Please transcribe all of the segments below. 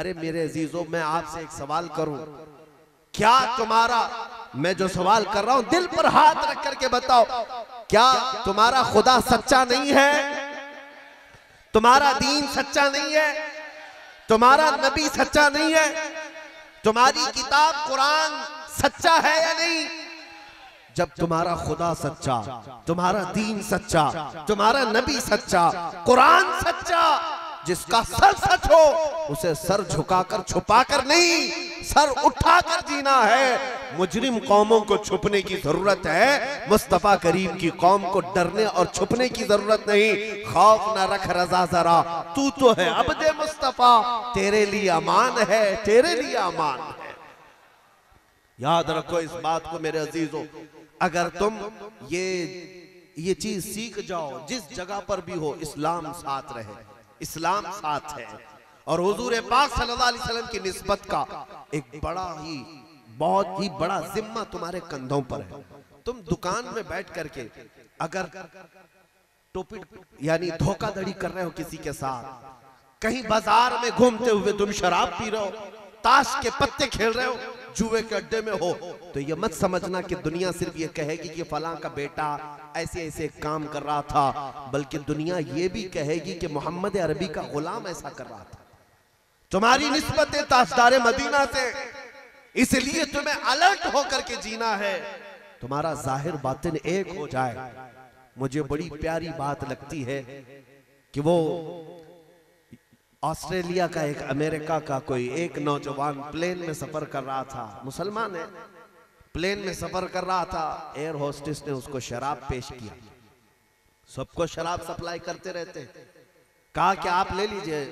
अरे मेरे अजीजों, मैं आपसे एक सवाल करूं, क्या तुम्हारा, मैं जो सवाल कर रहा हूं दिल पर हाथ रख करके बताओ, क्या तुम्हारा खुदा सच्चा नहीं है? तुम्हारा दीन सच्चा नहीं है? तुम्हारा नबी सच्चा नहीं है? तुम्हारी किताब कुरान सच्चा है या नहीं? जब तुम्हारा खुदा सच्चा, तुम्हारा दीन सच्चा, तुम्हारा नबी सच्चा, कुरान सच्चा, जिसका सर सच हो उसे सर झुकाकर छुपाकर नहीं, सर उठाकर जीना है। मुजरिम कौमों को छुपने की जरूरत है, मुस्तफा करीम की कौम को डरने और छुपने की जरूरत नहीं। खौफ न रख रजा जरा, तू तो है अब्दे मुस्तफा, तेरे लिए अमान है, तेरे लिए अमान है। याद रखो इस बात को मेरे अजीजों, अगर तुम ये चीज सीख जाओ, जिस जगह पर भी हो इस्लाम साथ रहे, इस्लाम साथ है। और हुजूर पाक सल्लल्लाहु अलैहि वसल्लम की निस्बत का एक बड़ा ही, बहुत ही बड़ा जिम्मा तुम्हारे कंधों पर है। तुम दुकान में बैठ करके अगर टोपी यानी धोखाधड़ी कर रहे हो किसी के साथ, कहीं बाजार में घूमते हुए तुम शराब पी रहे हो, ताश के पत्ते खेल रहे हो, जुए के अड्डे में हो, तो ये मत समझना कि दुनिया सिर्फ ये कहेगी कि फलां का बेटा ऐसे ऐसे काम कर रहा था, बल्कि दुनिया ये भी कहेगी कि मोहम्मद अरबी का गुलाम ऐसा कर रहा था। तुम्हारी निस्बत है ताजदार मदीना से, इसलिए तुम्हें अलर्ट होकर के जीना है, तुम्हारा जाहिर बातिन एक हो जाए। मुझे बड़ी प्यारी बात लगती है कि वो ऑस्ट्रेलिया का एक, अमेरिका का कोई एक नौजवान प्लेन में सफर कर रहा था, मुसलमान है, प्लेन में सफर कर रहा था, एयर होस्टेस ने उसको शराब पेश किया। सबको शराब सप्लाई करते रहते, कहा कि आप ले लीजिए,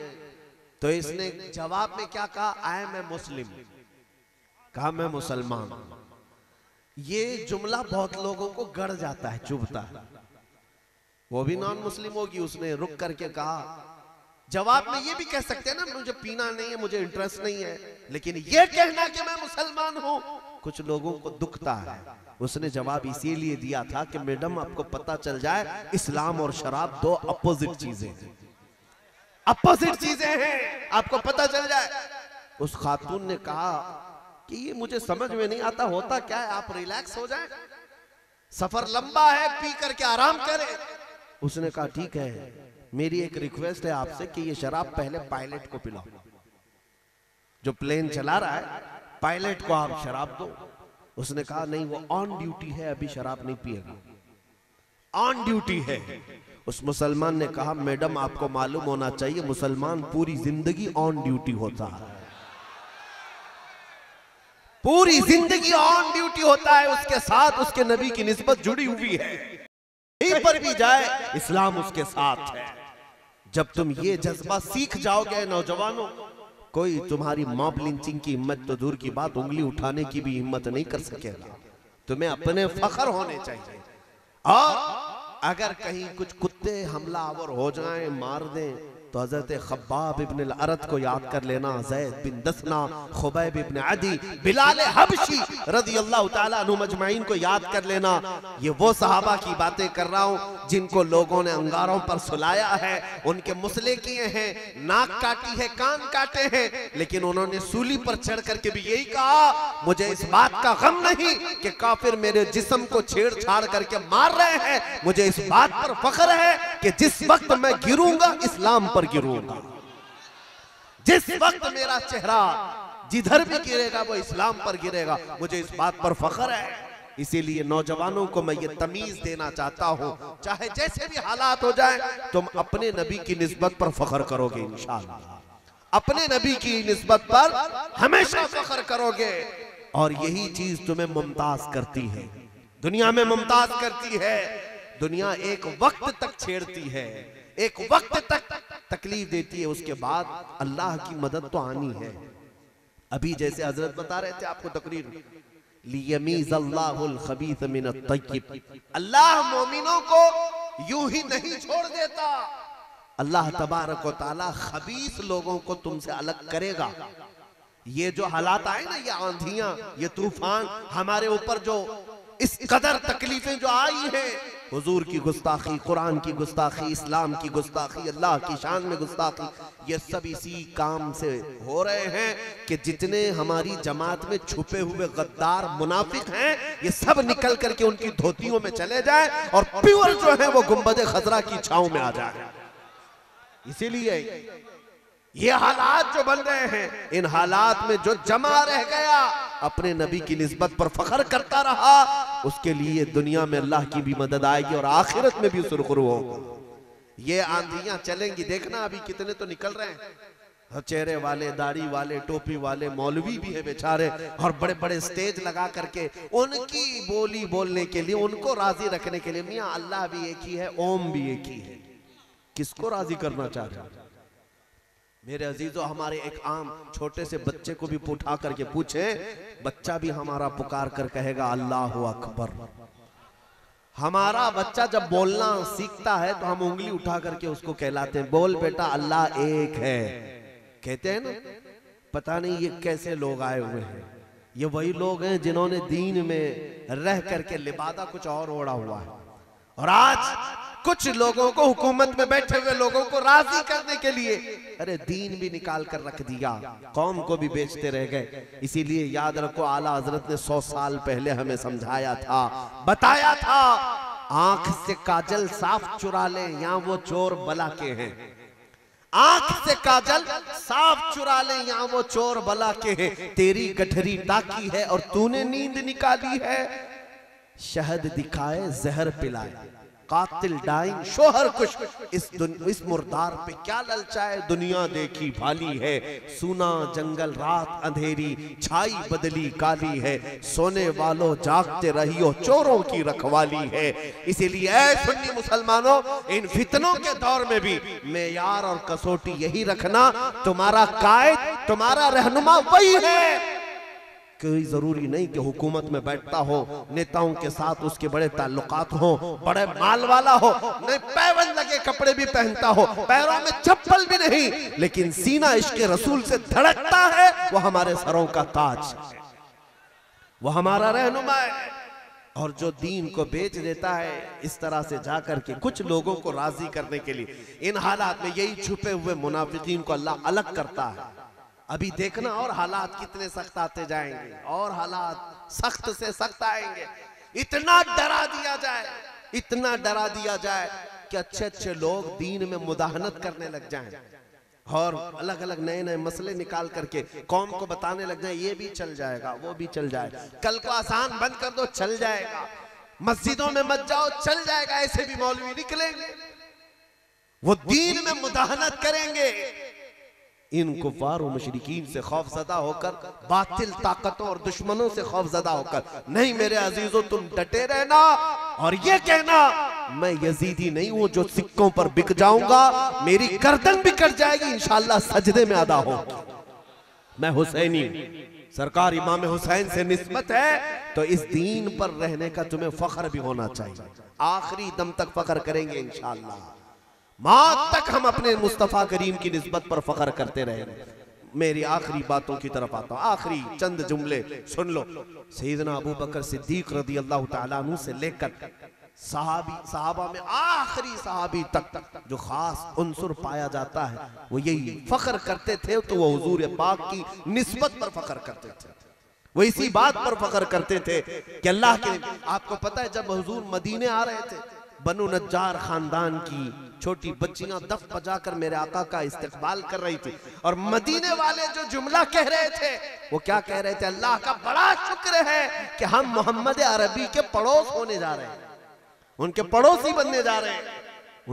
तो इसने जवाब में क्या कहा, आई एम ए मुस्लिम, कहा मैं मुसलमान। ये जुमला बहुत लोगों को गड़ जाता है, चुभता है। वो भी नॉन मुस्लिम होगी, उसने रुक करके कहा, जवाब में ये भी कह सकते हैं ना, मुझे पीना नहीं है, मुझे इंटरेस्ट नहीं है, लेकिन ये कहना कि मैं मुसलमान हूं, कुछ लोगों को दुखता है। उसने जवाब इसीलिए दिया था कि मैडम आपको पता चल जाए, इस्लाम और शराब दो अपोजिट चीजें हैं, अपोजिट चीजें हैं, आपको पता चल जाए। उस खातून ने कहा कि ये मुझे समझ में नहीं आता होता क्या है, आप रिलैक्स हो जाएं, सफर लंबा है, पी करके आराम करें। उसने कहा ठीक है, मेरी एक रिक्वेस्ट है आपसे कि ये शराब पहले पायलट को पिलाओ, जो प्लेन चला रहा है पायलट को आप शराब दो। उसने कहा नहीं, वो ऑन ड्यूटी है, अभी शराब नहीं पिएगा, ऑन ड्यूटी है। उस मुसलमान ने कहा मैडम आपको मालूम होना चाहिए, मुसलमान पूरी जिंदगी ऑन ड्यूटी होता है, पूरी जिंदगी ऑन ड्यूटी होता है, उसके साथ उसके नबी की निस्बत जुड़ी हुई है, कहीं पर भी जाए इस्लाम उसके साथ है। जब तुम ये जज्बा सीख जाओगे नौजवानों, कोई तुम्हारी मॉब लिंचिंग की हिम्मत तो दूर की बात, उंगली उठाने की भी हिम्मत नहीं कर सकेगा। तुम्हें अपने फख्र होने चाहिए, और अगर कहीं कुछ कुत्ते हमला आवर हो जाएं, मार दें, तो हजरत खब्बाब इब्न अल-अरत को याद कर लेना, ज़ैद बिन दसना, खुबैब इब्न अदी, बिलाल हबशी रज़ियल्लाहु ताला अन्हु मजमाइन को याद कर लेना। ये वो सहाबा की बातें कर रहा हूँ जिनको लोगों ने अंगारों पर सुलाया है, उनके मुसले किए हैं, नाक काटी है, कान काटे हैं, लेकिन उन्होंने सूली पर चढ़ करके भी यही कहा, मुझे इस बात का गम नहीं कि काफिर मेरे जिस्म को छेड़छाड़ करके मार रहे हैं, मुझे इस बात पर फख्र है कि जिस वक्त मैं गिरूंगा इस्लाम पर गिरूंगा, जिस वक्त मेरा चेहरा जिधर भी गिरेगा वो इस्लाम पर गिरेगा, मुझे इस बात पर फख्र है। इसीलिए नौजवानों को मैं ये तमीज देना चाहता हूं, चाहे जैसे भी हालात हो जाएं, तुम अपने नबी की निस्बत पर फख्र करोगे इंशाअल्लाह, अपने नबी की निस्बत पर हमेशा फख्र करोगे, और यही चीज तुम्हें मुमताज करती है, दुनिया में मुमताज करती है। दुनिया एक वक्त तक छेड़ती है, एक वक्त तक तकलीफ देती है, उसके बाद अल्लाह की मदद तो आनी है। अभी जैसे हजरत बता रहे थे आपको तकरीर, लियमीज़ल्लाहुल खबीस मिन अत-तय्यिब, अल्लाह मोमिनों को यूं ही नहीं छोड़ देता, अल्लाह तबारक व तआला खबीस लोगों को तुमसे अलग करेगा। ये जो हालात आए ना, ये आंधियां, ये तूफान, हमारे ऊपर जो इस कदर तकलीफें जो आई है, हुजूर की गुस्ताखी, कुरान की गुस्ताखी, इस्लाम की गुस्ताखी, अल्लाह की शान में गुस्ताखी, ये सब इसी काम से हो रहे हैं कि जितने हमारी जमात में छुपे हुए गद्दार मुनाफिक हैं ये सब निकल करके उनकी धोतियों में चले जाए और प्योर जो है वो गुंबद खजरा की छांव में आ जाए। इसीलिए ये हालात जो बन रहे हैं, इन हालात में जो जमा रह गया अपने नबी की निस्बत पर फखर करता रहा, उसके लिए दुनिया में अल्लाह की भी मदद आएगी और आखिरत में भी सुरखरू होगा। ये आंधियां चलेंगी, देखना अभी कितने तो निकल रहे हैं, चेहरे वाले, दाढ़ी वाले, टोपी वाले मौलवी भी है बेचारे, और बड़े बड़े स्टेज लगा करके उनकी बोली बोलने के लिए, उनको राजी रखने के लिए। मियाँ अल्लाह भी एक ही है, ओम भी एक ही है, किसको राजी करना चाह रहे? मेरे अजीजों, हमारे एक आम छोटे से बच्चे को भी उठा करके पूछे, बच्चा भी हमारा पुकार कर कहेगा अल्लाह अकबर। हमारा बच्चा जब बोलना सीखता है तो हम उंगली उठा करके उसको कहलाते हैं, बोल बेटा अल्लाह एक है, कहते हैं ना। पता नहीं ये कैसे लोग आए हुए हैं, ये वही लोग हैं जिन्होंने दीन में रह करके लिबादा कुछ और ओढ़ा हुआ है, और आज कुछ लोगों को, हुकूमत में बैठे हुए लोगों को राजी करने के लिए अरे दीन भी निकाल कर रख दिया, कौम को भी बेचते रह गए। इसीलिए याद रखो, आला हजरत ने 100 साल पहले हमें समझाया था, बताया था, आंख से काजल साफ चुरा ले, यहाँ वो चोर बला के हैं। आंख से काजल साफ चुरा ले, यहाँ वो चोर बला के हैं। तेरी गठरी ताकी है और तूने नींद निकाली है, शहद दिखाए जहर पिलाए, कातिल डाइन शोहर कुछ, इस मुर्दार पे क्या ललचाए, दुनिया देखी भाली है, सुना जंगल रात अंधेरी, छाई बदली काली है, सोने वालों जागते रहियो चोरों की रखवाली है। इसीलिए ऐ सुन्नी मुसलमानों, इन फितनों के दौर में भी मेयार और कसौटी यही रखना, तुम्हारा कायद, तुम्हारा रहनुमा वही है। कोई जरूरी नहीं कि हुकूमत में बैठता हो, नेताओं के साथ उसके बड़े ताल्लुकात हो, बड़े माल वाला हो, नहीं पैवन लगे कपड़े भी पहनता हो, पैरों में चप्पल भी नहीं, लेकिन सीना इश्क रसूल से धड़कता है, वो हमारे सरों का ताज, वो हमारा रहनुमा है। और जो दीन को बेच देता है इस तरह से जा करके कुछ लोगों को राजी करने के लिए, इन हालात में यही छुपे हुए मुनाफिकीन को अल्लाह अलग करता है। अभी देखना और हालात कितने सख्त आते जाएंगे, और हालात सख्त से सख्त आएंगे। इतना डरा दिया जाए, इतना डरा दिया जाए कि अच्छे अच्छे लोग दीन में मुदाहनत करने लग जाएं और अलग अलग नए नए मसले निकाल करके कौम को बताने लग जाए, ये भी चल जाएगा, वो भी चल जाएगा, कल को आसान बंद कर दो चल जाएगा, मस्जिदों में मत जाओ चल जाएगा, ऐसे भी मौलवी निकलेंगे, वो दीन में मुदाहनत करेंगे। इन कुफार और मुशरिकीन से खौफजदा होकर, बातिल ताकतों और दुश्मनों से खौफजदा होकर नहीं। मेरे अजीजों, तुम डटे रहना और ये कहना मैं यजीदी नहीं हूं जो सिक्कों पर बिक जाऊंगा, मेरी गर्दन भी कट जाएगी, इंशाल्लाह सजदे में अदा हो, मैं हुसैनी, सरकार इमाम हुसैन से निस्बत है। तो इस दीन पर रहने का तुम्हें फख्र भी होना चाहिए, आखिरी दम तक फख्र करेंगे इंशाल्लाह, मौत तक हम अपने मुस्तफ़ा करीम की निस्बत पर फख्र करते रहे। मेरी आखिरी बातों की तरफ आता हूँ, आखिरी चंद जुमले सुन लो। सैयदना अबू बकर सिद्दीक रज़ी अल्लाह तआला अन्हु से लेकर सहाबा में आखिरी सहाबी तक जो खास उनसुर पाया जाता है वो यही फख्र करते थे, तो वो हुजूर पाक की निस्बत पर फख्र करते थे, वो इसी बात पर फख्र करते थे कि अल्लाह के। आपको पता है जब हुजूर मदीने आ रहे थे, बनु नज्जार खानदान की छोटी बच्चियां दफ बजाकर मेरे आका का इस्तकबाल कर रही थी, और मदीने वाले जो जुमला कह रहे थे वो क्या कह रहे थे, अल्लाह का बड़ा शुक्र है कि हम मोहम्मद अरबी के पड़ोस होने जा रहे हैं, उनके पड़ोसी बनने जा रहे हैं।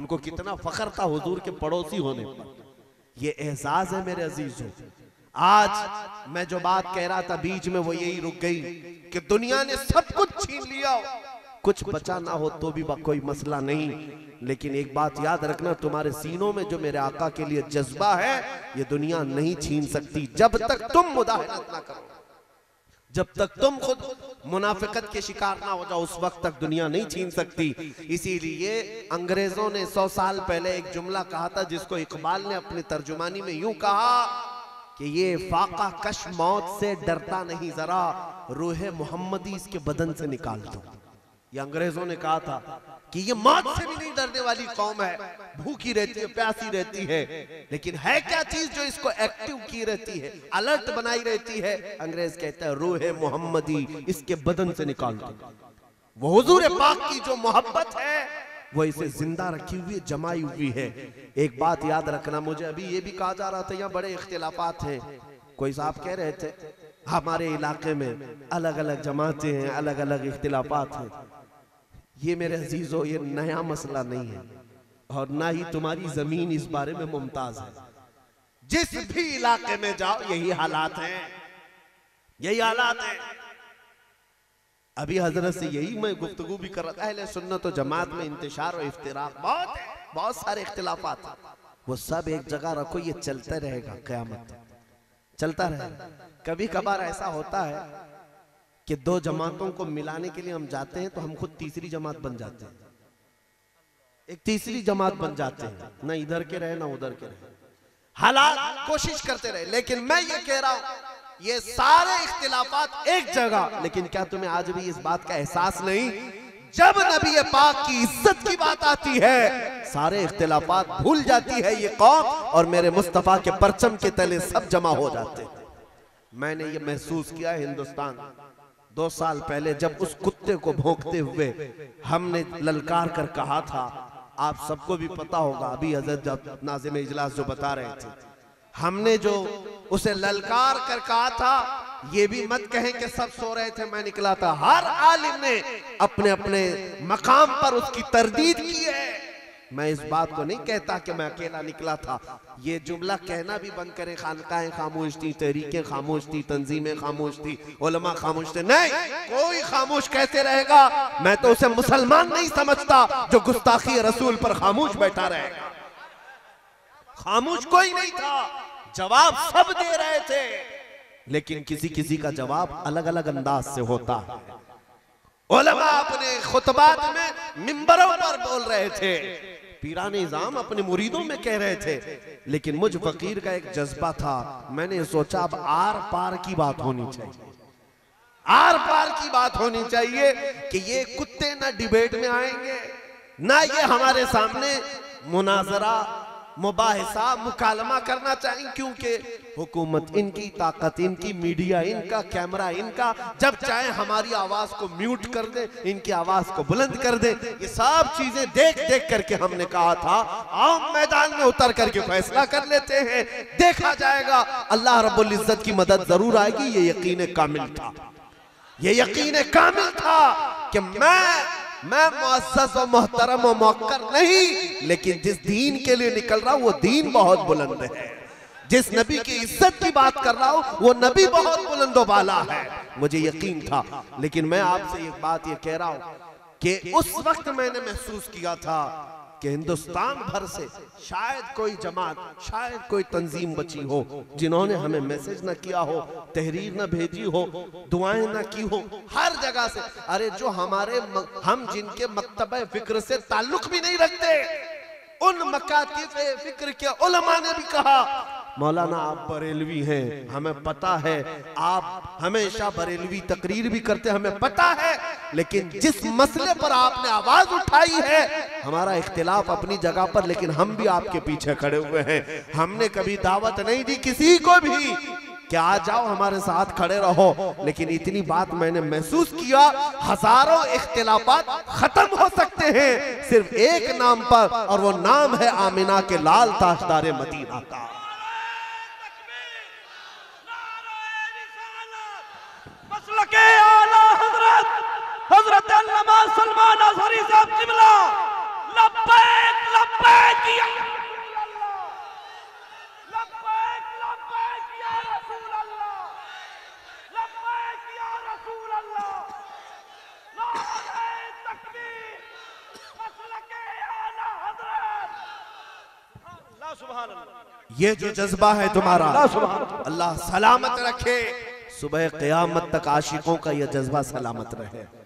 उनको कितना फख्र था हुजूर के पड़ोसी होने पर। ये एहसास है मेरे अजीजों। आज मैं जो बात कह रहा था बीच में वो यही रुक गई कि दुनिया ने सब कुछ छीन लिया, कुछ बचा ना हो तो भी कोई मसला नहीं, लेकिन एक बात याद रखना, तुम्हारे सीनों में जो मेरे आका के लिए जज्बा है ये दुनिया नहीं छीन सकती, जब तक तुम मुदाहनत ना करो, जब तक तुम खुद मुनाफिकत के शिकार ना हो जाओ, उस वक्त तक दुनिया नहीं छीन सकती। इसीलिए अंग्रेजों ने 100 साल पहले एक जुमला कहा था, जिसको इकबाल ने अपनी तर्जुमानी में यूं कहा कि ये फाका कश मौत से डरता नहीं, जरा रूह मोहम्मदी इसके बदन से निकाल दो। ये अंग्रेजों ने कहा था कि ये मौत से भी नहीं डरने वाली कौम है, भूखी रहती है, प्यासी रहती है, लेकिन है क्या चीज जो इसको एक्टिव की रहती है, अलर्ट बनाई रहती है? अंग्रेज कहता है रूह मोहम्मदी इसके बदन से निकाल दो। वो हुजूर पाक की जो मोहब्बत है वो इसे जिंदा रखी हुई है, जमाई हुई है। एक बात याद रखना, मुझे अभी ये भी कहा जा रहा था, यहाँ बड़े इख्तिलाफात हैं। कोई साहब कह रहे थे हमारे इलाके में अलग अलग जमातें हैं, अलग अलग इख्तिलाफात हैं। ये मेरे अजीजों ये नया मसला नहीं है और ना ही तुम्हारी जमीन इस बारे में मुमताज है। जिस भी इलाके में जाओ यही हालात हैं, यही हालात हैं। अभी हजरत से यही मैं गुफ्तगू भी कर रहा था, अहले सुन्नत व जमात में इंतशार और इफ्तिराक बहुत है, बहुत सारे इख्तिलाफात हैं। वो सब एक जगह रखो, ये चलता रहेगा क़यामत तक, चलता रहेगा। कभी कभार ऐसा होता है कि दो जमातों को मिलाने के लिए हम जाते हैं तो हम खुद तीसरी जमात बन जाते हैं, एक तीसरी जमात बन जाते हैं, ना इधर के रहे ना उधर के रहे, हालात कोशिश करते रहे। लेकिन मैं ये कह रहा हूं ये सारे इख्तिलाफात एक जगह। लेकिन क्या तुम्हें आज भी इस बात का एहसास नहीं, जब नबी पाक की इज्जत की बात आती है सारे इख्तिलाफात भूल जाती है ये कौम और मेरे मुस्तफा के परचम के तले सब जमा हो जाते हैं। मैंने ये महसूस किया हिंदुस्तान 2 साल पहले जब उस कुत्ते को भौंकते हुए हमने ललकार कर कहा था, आप सबको भी पता होगा, अभी हजरत नाज़िम इजलास जो बता रहे थे, हमने जो उसे ललकार कर कहा था, ये भी मत कहें कि सब सो रहे थे, मैं निकला था। हर आलिम ने अपने अपने मकाम पर उसकी तरदीद की है। मैं इस बात को नहीं कहता कि मैं अकेला निकला था, ये जुमला कहना भी बंद करें। खानकाएं खामोश थी, तहरीकें खामोश थी, तंजीमें खामोश थी, उलमा खामोश थे, नहीं कोई खामोश कैसे रहेगा? मैं तो उसे मुसलमान नहीं समझता जो गुस्ताखी रसूल पर खामोश बैठा रहेगा। खामोश कोई नहीं था, जवाब सब दे रहे थे, लेकिन किसी किसी का जवाब अलग अलग अंदाज से होता है। उलमा अपने खुतबात में मिंबरों पर बोल रहे थे, पीरान निजाम अपने मुरीदों में कह रहे थे, लेकिन मुझ फकीर का एक जज्बा था। मैंने सोचा अब आर पार की बात होनी चाहिए, आर पार की बात होनी चाहिए कि ये कुत्ते ना डिबेट में आएंगे, ना ये हमारे सामने मुनाजरा मुबाहिसा मुकालमा करना चाहिए, क्योंकि हुकूमत इनकी, ताकत इनकी, मीडिया इनका, कैमरा इनका, जब चाहे हमारी आवाज को म्यूट कर दे, इनकी आवाज को बुलंद कर दे। ये सब चीजें देख देख करके हमने कहा था आम मैदान में उतर करके फैसला कर लेते हैं, देखा जाएगा, अल्लाह रब्बुल इज्जत की मदद जरूर आएगी। ये यकीन कामिल था, ये यकीन कामिल था कि मैं मुअज़्ज़ज़ व मोहतरम व मुअक्कर नहीं, लेकिन जिस दीन के लिए निकल रहा हूँ वो दीन बहुत बुलंद है, जिस नबी की इज्जत की बात कर रहा हूँ वो नबी बहुत बुलंदोबाला है, मुझे यकीन था। लेकिन मैं आपसे एक बात ये कह रहा हूँ कि उस वक्त मैंने महसूस किया था कि हिंदुस्तान भर से शायद कोई जमात, शायद कोई तंजीम बची हो जिन्होंने हमें मैसेज ना किया हो, तहरीर ना भेजी हो, दुआएं ना की हो। हर जगह से, अरे जो हमारे हम जिनके मकतबे फिक्र से ताल्लुक भी नहीं रखते, उन मकातिबे फिक्र के उलमा ने भी कहा, मौलाना आप बरेलवी हैं, हमें पता है, आप हमेशा बरेलवी तकरीर भी करते, हमें पता है, लेकिन जिस मसले पर आपने आवाज उठाई है, हमारा इख्तिलाफ अपनी जगह पर, लेकिन हम भी आपके पीछे खड़े हुए हैं। हमने कभी दावत नहीं दी किसी को भी कि आ जाओ हमारे साथ खड़े रहो, लेकिन इतनी बात मैंने महसूस किया, हजारों इख्तिलाफात खत्म हो सकते हैं सिर्फ एक नाम पर, और वो नाम है आमिना के लाल ताजदार मदीना का। हज़रत अल्लामा सलमान अज़हरी साहब क़िबला, लब्बैक लब्बैक या रसूल अल्लाह, लब्बैक लब्बैक या रसूल अल्लाह, लब्बैक या रसूल अल्लाह, नारे तकबीर, मसलके आला हज़रत, अल्लाह सुभान अल्लाह। ये जो जज्बा है तुम्हारा, अल्लाह सलामत रखे, सुबह क़यामत तक आशिकों का यह जज्बा सलामत रहे।